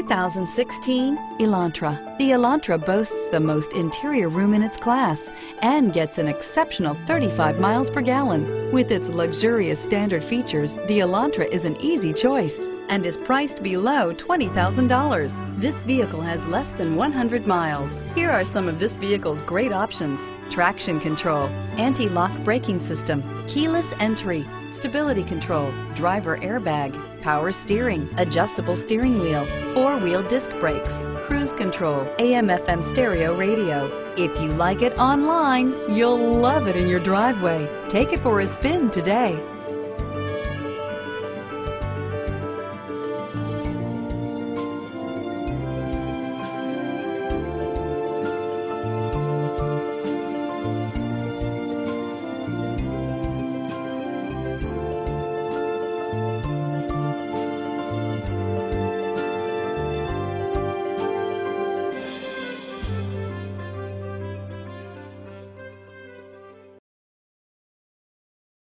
2016 Elantra. The Elantra boasts the most interior room in its class and gets an exceptional 35 miles per gallon. With its luxurious standard features, the Elantra is an easy choice and is priced below $20,000. This vehicle has less than 100 miles. Here are some of this vehicle's great options: traction control, anti-lock braking system, keyless entry, stability control, driver airbag, power steering, adjustable steering wheel, four-wheel disc brakes, cruise control, AM/FM stereo radio. If you like it online, you'll love it in your driveway. Take it for a spin today.